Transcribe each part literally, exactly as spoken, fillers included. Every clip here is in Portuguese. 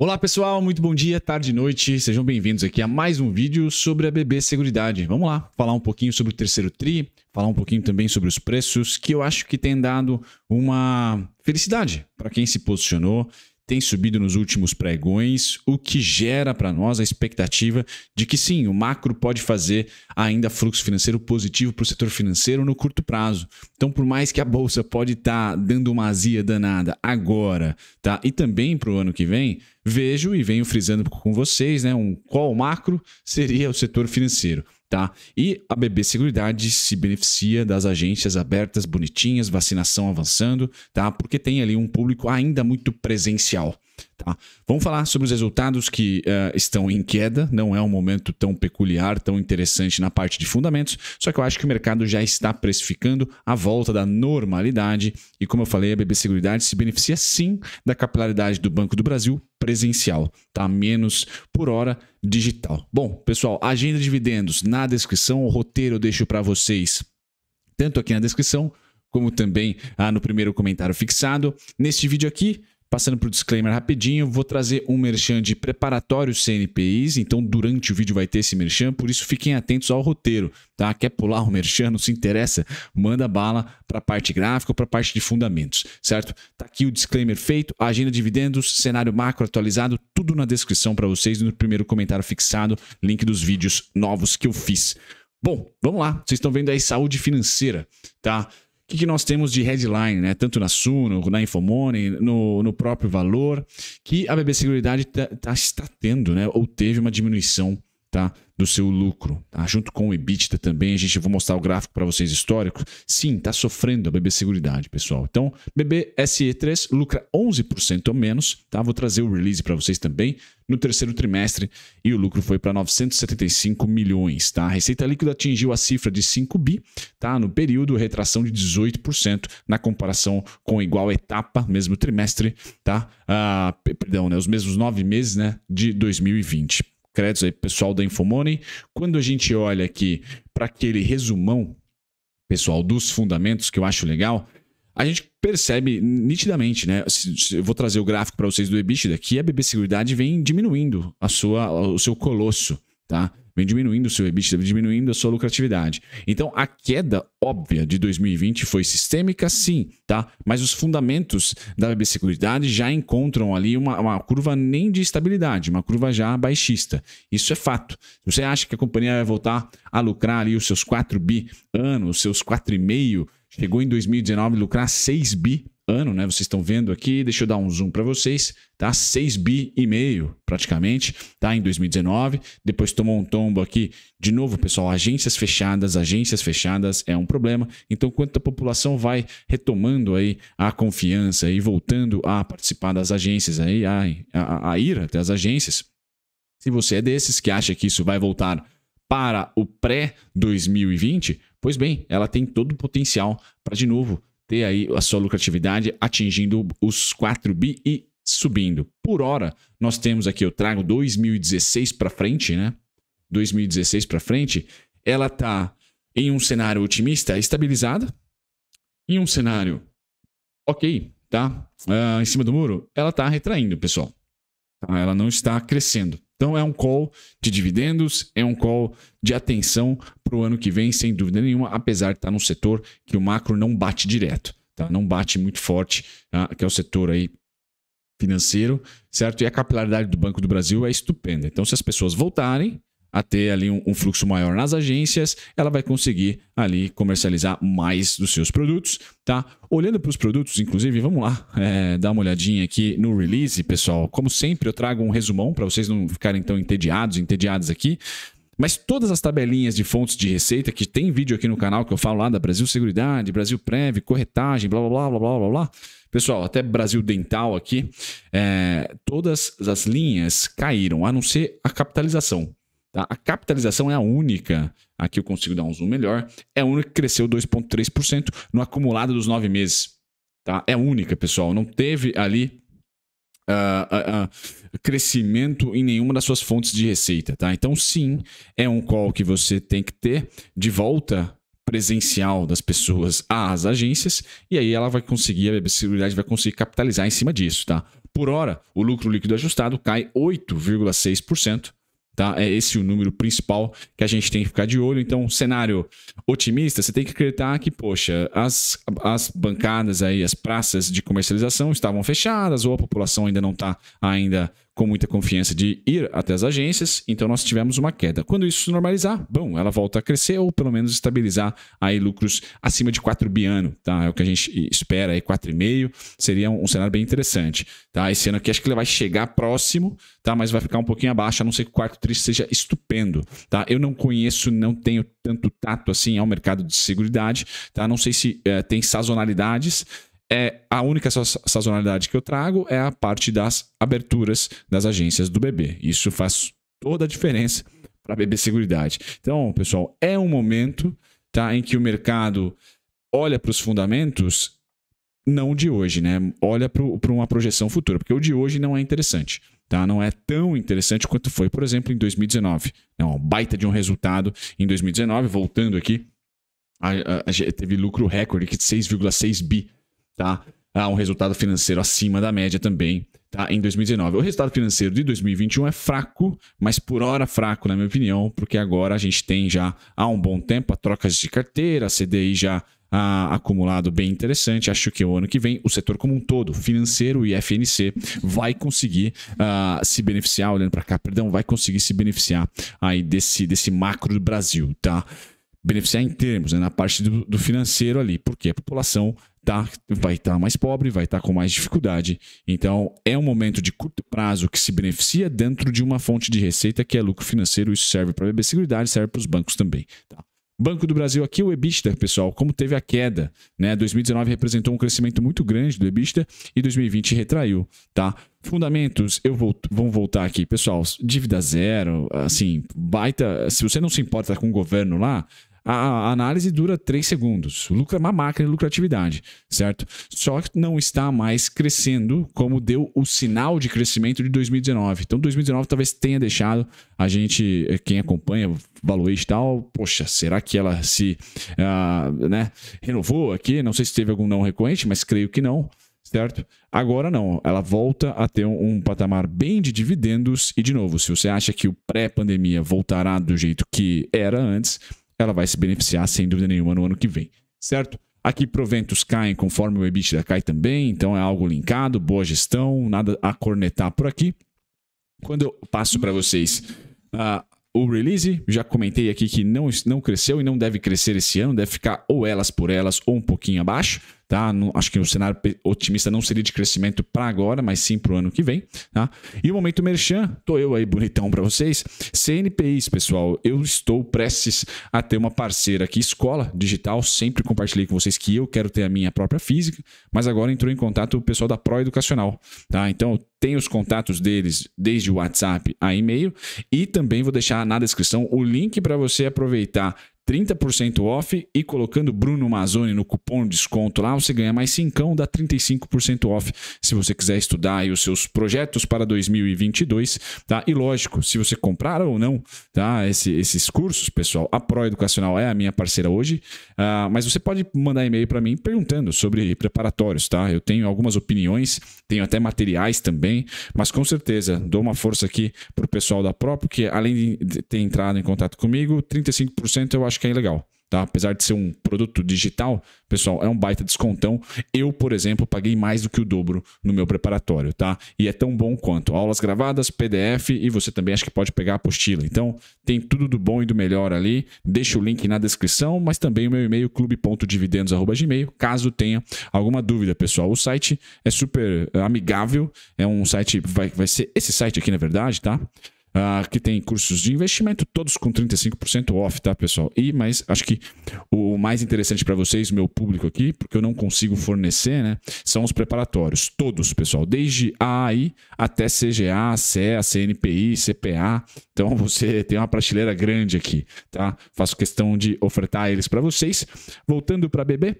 Olá pessoal, muito bom dia, tarde e noite, sejam bem-vindos aqui a mais um vídeo sobre a B B Seguridade. Vamos lá, falar um pouquinho sobre o terceiro tri, falar um pouquinho também sobre os preços, que eu acho que tem dado uma felicidade para quem se posicionou, tem subido nos últimos pregões, o que gera para nós a expectativa de que sim, o macro pode fazer ainda fluxo financeiro positivo para o setor financeiro no curto prazo. Então, por mais que a Bolsa pode estar tá dando uma azia danada agora, tá? E também para o ano que vem, vejo e venho frisando com vocês, né? Um qual macro seria o setor financeiro. Tá? E a B B Seguridade se beneficia das agências abertas, bonitinhas, vacinação avançando, tá? Porque tem ali um público ainda muito presencial. Tá? Vamos falar sobre os resultados que uh, estão em queda, não é um momento tão peculiar, tão interessante na parte de fundamentos, só que eu acho que o mercado já está precificando a volta da normalidade e, como eu falei, a B B Seguridade se beneficia sim da capilaridade do Banco do Brasil presencial, tá? Menos por hora digital. Bom, pessoal, agenda de dividendos na descrição, o roteiro eu deixo para vocês, tanto aqui na descrição como também ah, no primeiro comentário fixado. Neste vídeo aqui, passando para o disclaimer rapidinho, vou trazer um merchan de preparatório C N P Is, então durante o vídeo vai ter esse merchan, por isso fiquem atentos ao roteiro, tá? Quer pular o merchan, não se interessa, manda bala para a parte gráfica ou para a parte de fundamentos, certo? Tá aqui o disclaimer feito, agenda de dividendos, cenário macro atualizado, tudo na descrição para vocês, no primeiro comentário fixado, link dos vídeos novos que eu fiz. Bom, vamos lá, vocês estão vendo aí saúde financeira, tá? O que nós temos de headline, né? Tanto na Suno, na InfoMoney, no, no próprio valor, que a B B Seguridade tá, tá, está tendo, né? Ou teve uma diminuição, tá? Do seu lucro, tá? Junto com o EBITDA também, a gente vai mostrar o gráfico para vocês histórico. Sim, está sofrendo a B B Seguridade, pessoal. Então, B B S E três lucra onze por cento ou menos, tá? Vou trazer o release para vocês também no terceiro trimestre e o lucro foi para novecentos e setenta e cinco milhões, tá? A receita líquida atingiu a cifra de cinco bi, tá? No período, retração de dezoito por cento na comparação com igual etapa, mesmo trimestre, tá? Ah, perdão, né? Os mesmos nove meses, né? De dois mil e vinte. Créditos aí, pessoal da InfoMoney. Quando a gente olha aqui para aquele resumão, pessoal, dos fundamentos, que eu acho legal, a gente percebe nitidamente, né? Eu vou trazer o gráfico para vocês do EBITDA, que a B B Seguridade vem diminuindo a sua, o seu colosso, tá? Vem diminuindo o seu EBITDA, vem diminuindo a sua lucratividade. Então, a queda óbvia de dois mil e vinte foi sistêmica, sim, tá? Mas os fundamentos da B B Seguridade já encontram ali uma, uma curva nem de estabilidade, uma curva já baixista. Isso é fato. Se você acha que a companhia vai voltar a lucrar ali os seus quatro bi ano, os seus quatro vírgula cinco, chegou em dois mil e dezenove a lucrar seis bi ano, né? Vocês estão vendo aqui, deixa eu dar um zoom para vocês, tá? seis bi e meio praticamente, tá? Em dois mil e dezenove, depois tomou um tombo aqui, de novo, pessoal, agências fechadas, agências fechadas é um problema. Então, quanto a população vai retomando aí a confiança e voltando a participar das agências aí, a, a, a ir até as agências, se você é desses que acha que isso vai voltar para o pré dois mil e vinte, pois bem, ela tem todo o potencial para, de novo, ter aí a sua lucratividade atingindo os quatro bi e subindo. Por hora, nós temos aqui, eu trago dois mil e dezesseis para frente, né? dois mil e dezesseis para frente, ela está em um cenário otimista, estabilizada, em um cenário ok, tá? Uh, em cima do muro, ela está retraindo, pessoal. Ela não está crescendo. Então, é um call de dividendos, é um call de atenção para o ano que vem, sem dúvida nenhuma, apesar de estar num setor que o macro não bate direto, tá? Não bate muito forte, tá? Que é o setor aí financeiro, certo? E a capilaridade do Banco do Brasil é estupenda. Então, se as pessoas voltarem a ter ali um, um fluxo maior nas agências, ela vai conseguir ali comercializar mais dos seus produtos, tá? Olhando para os produtos, inclusive, vamos lá, é, dar uma olhadinha aqui no release, pessoal. Como sempre, eu trago um resumão para vocês não ficarem tão entediados, entediadas aqui. Mas todas as tabelinhas de fontes de receita, que tem vídeo aqui no canal que eu falo lá da Brasil Seguridade, Brasil Prev, corretagem, blá, blá, blá, blá, blá, blá. Pessoal, até Brasil Dental aqui, é, todas as linhas caíram, a não ser a capitalização. Tá? A capitalização é a única, aqui eu consigo dar um zoom melhor, é a única que cresceu dois vírgula três por cento no acumulado dos nove meses. Tá? É a única, pessoal, não teve ali uh, uh, uh, crescimento em nenhuma das suas fontes de receita. Tá? Então sim, é um call que você tem que ter de volta presencial das pessoas às agências, e aí ela vai conseguir, a B B Seguridade vai conseguir capitalizar em cima disso, tá? Por hora, o lucro líquido ajustado cai oito vírgula seis por cento, tá? É esse o número principal que a gente tem que ficar de olho. Então, um cenário otimista, você tem que acreditar que, poxa, as, as bancadas aí, as praças de comercialização estavam fechadas, ou a população ainda não está ainda com muita confiança de ir até as agências, então nós tivemos uma queda. Quando isso normalizar, bom, ela volta a crescer ou pelo menos estabilizar aí lucros acima de quatro bi ano, tá? É o que a gente espera aí, quatro vírgula cinco, seria um, um cenário bem interessante, tá? Esse ano aqui acho que ele vai chegar próximo, tá? Mas vai ficar um pouquinho abaixo, a não ser que o quarto tri seja estupendo, tá? Eu não conheço, não tenho tanto tato assim ao mercado de seguridade, tá? Não sei se é, tem sazonalidades. É, a única sazonalidade que eu trago é a parte das aberturas das agências do B B. Isso faz toda a diferença para a B B Seguridade. Então, pessoal, é um momento, tá, em que o mercado olha para os fundamentos, não de hoje, né? Olha para pro uma projeção futura, porque o de hoje não é interessante. Tá? Não é tão interessante quanto foi, por exemplo, em dois mil e dezenove. Não, baita de um resultado em dois mil e dezenove, voltando aqui, a, a, a, teve lucro recorde de seis vírgula seis bi. Tá? Ah, um resultado financeiro acima da média também, tá? Em dois mil e dezenove. O resultado financeiro de dois mil e vinte e um é fraco, mas por hora fraco, na minha opinião, porque agora a gente tem já há um bom tempo a trocas de carteira, a C D I já ah, acumulado bem interessante. Acho que o ano que vem o setor como um todo, financeiro e F N C, vai conseguir ah, se beneficiar, olhando para cá, perdão, vai conseguir se beneficiar aí desse, desse macro do Brasil, tá? Beneficiar em termos, né, na parte do, do financeiro ali, porque a população tá, vai estar tá mais pobre, vai estar tá com mais dificuldade. Então, é um momento de curto prazo que se beneficia dentro de uma fonte de receita que é lucro financeiro. Isso serve para a B B Seguridade, serve para os bancos também. Tá? Banco do Brasil aqui, o EBITDA, pessoal, como teve a queda, né? dois mil e dezenove representou um crescimento muito grande do EBITDA e dois mil e vinte retraiu, tá? Fundamentos, eu vou, vão voltar aqui, pessoal, dívida zero, assim, baita, se você não se importa com o governo lá, a análise dura três segundos. Lucro é uma máquina de lucratividade, certo? Só que não está mais crescendo como deu o sinal de crescimento de dois mil e dezenove. Então, dois mil e dezenove talvez tenha deixado a gente, quem acompanha valuation e tal, poxa, será que ela se uh, né, renovou aqui? Não sei se teve algum não recorrente, mas creio que não, certo? Agora não, ela volta a ter um, um patamar bem de dividendos. E, de novo, se você acha que o pré-pandemia voltará do jeito que era antes, ela vai se beneficiar, sem dúvida nenhuma, no ano que vem, certo? Aqui proventos caem conforme o EBITDA cai também, então é algo linkado, boa gestão, nada a cornetar por aqui. Quando eu passo para vocês uh, o release, já comentei aqui que não, não cresceu e não deve crescer esse ano, deve ficar ou elas por elas ou um pouquinho abaixo, tá? Não, acho que o cenário otimista não seria de crescimento para agora, mas sim para o ano que vem, tá? E o momento merchan, tô eu aí bonitão para vocês. C N P Is, pessoal, eu estou prestes a ter uma parceira aqui, escola digital, sempre compartilhei com vocês que eu quero ter a minha própria física, mas agora entrou em contato o pessoal da Pro Educacional, tá? Então eu tenho os contatos deles, desde o WhatsApp a e-mail, e também vou deixar na descrição o link para você aproveitar trinta por cento off, e colocando Bruno Mazoni no cupom de desconto lá, você ganha mais cincão, dá trinta e cinco por cento off, se você quiser estudar aí os seus projetos para dois mil e vinte e dois, tá? E lógico, se você comprar ou não, tá, Esse, esses cursos, pessoal, a Pro Educacional é a minha parceira hoje, uh, mas você pode mandar e-mail para mim perguntando sobre preparatórios, tá? Eu tenho algumas opiniões, tenho até materiais também, mas com certeza dou uma força aqui para o pessoal da Pro, porque além de ter entrado em contato comigo, trinta e cinco por cento eu acho que é legal, tá? Apesar de ser um produto digital, pessoal, é um baita descontão. Eu, por exemplo, paguei mais do que o dobro no meu preparatório, tá? E é tão bom quanto aulas gravadas, P D F, e você também acho que pode pegar a apostila. Então, tem tudo do bom e do melhor ali. Deixa o link na descrição, mas também o meu e-mail, clube ponto dividendos arroba gmail, caso tenha alguma dúvida, pessoal. O site é super amigável, é um site, vai, vai ser esse site aqui, na verdade, tá? Uh, que tem cursos de investimento, todos com trinta e cinco por cento off, tá, pessoal? E, mas acho que o mais interessante para vocês, meu público aqui, porque eu não consigo fornecer, né, são os preparatórios, todos, pessoal, desde A A I até C G A, C E A, C N P I, C P A. Então você tem uma prateleira grande aqui, tá? Faço questão de ofertar eles para vocês. Voltando para B B,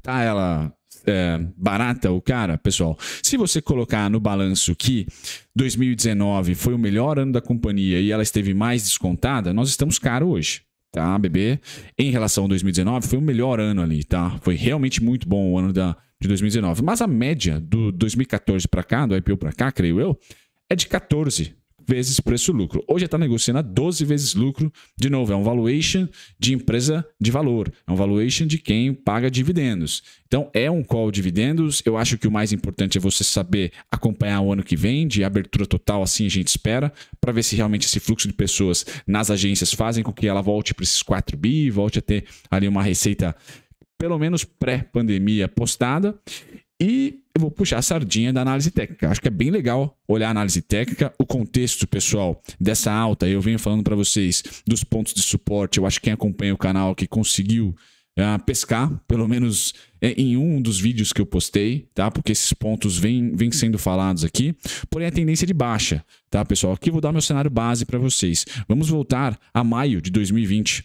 tá, ela é barata, o cara, pessoal, se você colocar no balanço que dois mil e dezenove foi o melhor ano da companhia e ela esteve mais descontada, nós estamos caros hoje, tá, bebê? Em relação a dois mil e dezenove, foi o melhor ano ali, tá? Foi realmente muito bom o ano da, de dois mil e dezenove. Mas a média do dois mil e quatorze para cá, do I P O para cá, creio eu, é de quatorze vezes preço-lucro. Hoje já está negociando a doze vezes lucro. De novo, é um valuation de empresa de valor. É um valuation de quem paga dividendos. Então, é um call dividendos. Eu acho que o mais importante é você saber acompanhar o ano que vem, de abertura total, assim a gente espera, para ver se realmente esse fluxo de pessoas nas agências fazem com que ela volte para esses quatro bi, volte a ter ali uma receita, pelo menos pré-pandemia, postada. E eu vou puxar a sardinha da análise técnica. Acho que é bem legal olhar a análise técnica, o contexto, pessoal, dessa alta. Eu venho falando para vocês dos pontos de suporte. Eu acho que quem acompanha o canal que conseguiu uh, pescar, pelo menos é, em um dos vídeos que eu postei, tá? Porque esses pontos vêm, vêm sendo falados aqui. Porém, a tendência de baixa, tá, pessoal? Aqui eu vou dar meu cenário base para vocês. Vamos voltar a maio de dois mil e vinte,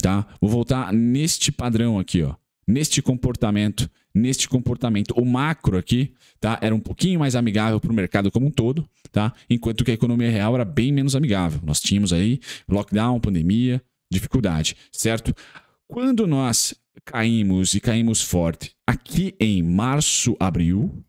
tá? Vou voltar neste padrão aqui, ó. Neste comportamento, neste comportamento, o macro aqui, tá, era um pouquinho mais amigável para o mercado como um todo, tá, enquanto que a economia real era bem menos amigável. Nós tínhamos aí lockdown, pandemia, dificuldade, certo? Quando nós caímos e caímos forte, aqui em março, abril,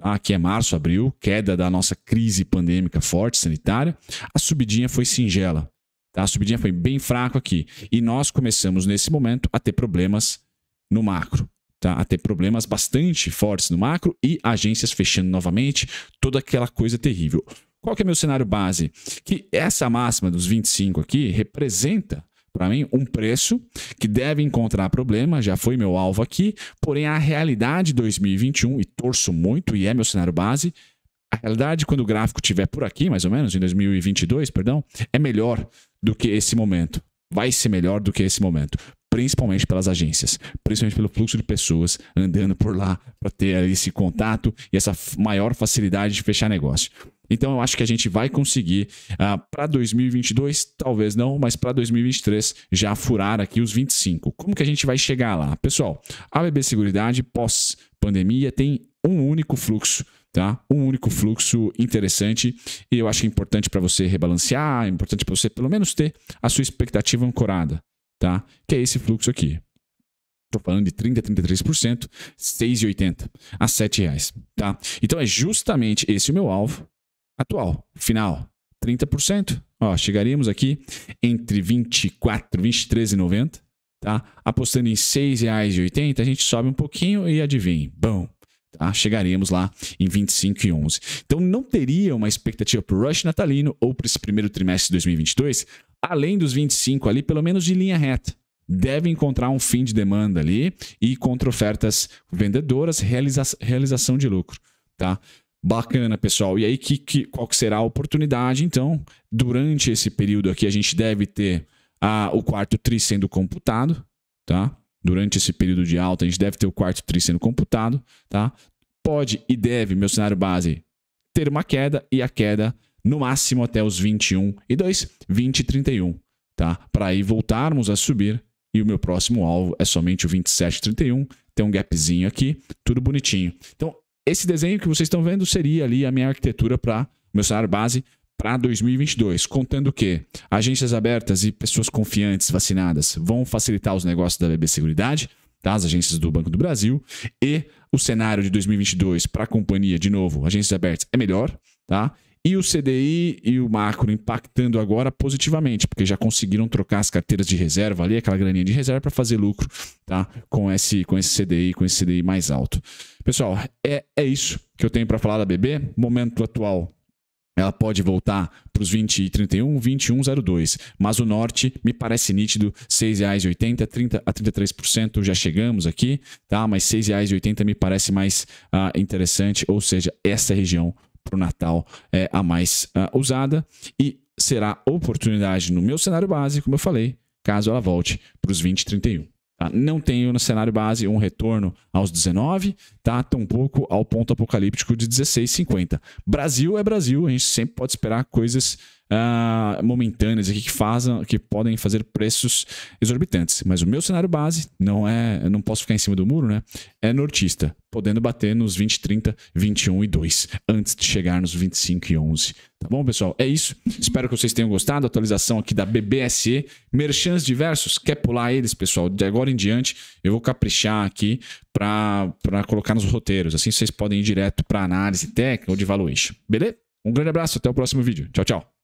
tá, aqui é março, abril, queda da nossa crise pandêmica forte, sanitária, a subidinha foi singela, tá? A subidinha foi bem fraca aqui e nós começamos nesse momento a ter problemas no macro, tá? A ter problemas bastante fortes no macro e agências fechando novamente, toda aquela coisa terrível. Qual que é meu cenário base? Que essa máxima dos vinte e cinco aqui representa, para mim, um preço que deve encontrar problema, já foi meu alvo aqui, porém a realidade dois mil e vinte e um, e torço muito, e é meu cenário base, a realidade quando o gráfico estiver por aqui, mais ou menos, em dois mil e vinte e dois, perdão, é melhor do que esse momento. Vai ser melhor do que esse momento. Principalmente pelas agências, principalmente pelo fluxo de pessoas andando por lá para ter esse contato e essa maior facilidade de fechar negócio. Então, eu acho que a gente vai conseguir uh, para dois mil e vinte e dois, talvez não, mas para dois mil e vinte e três já furar aqui os vinte e cinco. Como que a gente vai chegar lá? Pessoal, a B B Seguridade pós-pandemia tem um único fluxo, tá? Um único fluxo interessante e eu acho que é importante para você rebalancear, é importante para você pelo menos ter a sua expectativa ancorada. Tá? Que é esse fluxo aqui. Estou falando de trinta por cento, trinta e três por cento, seis reais e oitenta centavos a sete reais. Tá? Então é justamente esse o meu alvo atual. Final, trinta por cento. Ó, chegaríamos aqui entre vinte e quatro reais e vinte e três reais e noventa centavos. Tá? Apostando em seis reais e oitenta centavos, a gente sobe um pouquinho e adivinha. Bom, tá? Chegaríamos lá em vinte e cinco reais e onze centavos. Então não teria uma expectativa para o rush natalino ou para esse primeiro trimestre de dois mil e vinte e dois. Além dos vinte e cinco ali, pelo menos de linha reta. Deve encontrar um fim de demanda ali e contra ofertas vendedoras, realiza realização de lucro. Tá? Bacana, pessoal. E aí, que, que, qual que será a oportunidade? Então, durante esse período aqui, a gente deve ter a, o quarto tri sendo computado. Tá? Durante esse período de alta, a gente deve ter o quarto tri sendo computado. Tá? Pode e deve, meu cenário base, ter uma queda e a queda... no máximo até os vinte e um e dois, vinte e trinta e um, tá? Para aí voltarmos a subir e o meu próximo alvo é somente o vinte e sete e trinta e um, tem um gapzinho aqui, tudo bonitinho. Então, esse desenho que vocês estão vendo seria ali a minha arquitetura para meu cenário base para dois mil e vinte e dois, contando que agências abertas e pessoas confiantes vacinadas vão facilitar os negócios da B B Seguridade, tá? As agências do Banco do Brasil e o cenário de dois mil e vinte e dois para a companhia, de novo, agências abertas é melhor, tá? E o C D I e o macro impactando agora positivamente, porque já conseguiram trocar as carteiras de reserva ali, aquela graninha de reserva para fazer lucro, tá? Com esse, com esse C D I, com esse C D I mais alto. Pessoal, é, é isso que eu tenho para falar da B B. Momento atual, ela pode voltar para os vinte e trinta e um, vinte e um e zero dois, mas o norte me parece nítido, seis reais e oitenta centavos, trinta por cento a trinta e três por cento já chegamos aqui, tá? Mas seis reais e oitenta centavos me parece mais ah, interessante, ou seja, essa região para o Natal é a mais uh, usada e será oportunidade no meu cenário base, como eu falei, caso ela volte para os vinte e trinta e um. Tá? Não tenho no cenário base um retorno aos dezenove, tá? Tampouco ao ponto apocalíptico de dezesseis e cinquenta. Brasil é Brasil, a gente sempre pode esperar coisas uh, momentâneas aqui que, fazem, que podem fazer preços exorbitantes. Mas o meu cenário base não é, eu não posso ficar em cima do muro, né? É nortista, podendo bater nos vinte, trinta, vinte e um e dois, antes de chegar nos vinte e cinco e onze. Tá bom, pessoal? É isso. Espero que vocês tenham gostado. Atualização aqui da B B S E. Merchants diversos. Quer pular eles, pessoal? De agora em diante, eu vou caprichar aqui para colocar nos roteiros. Assim vocês podem ir direto para análise técnica ou de valuation. Beleza? Um grande abraço. Até o próximo vídeo. Tchau, tchau.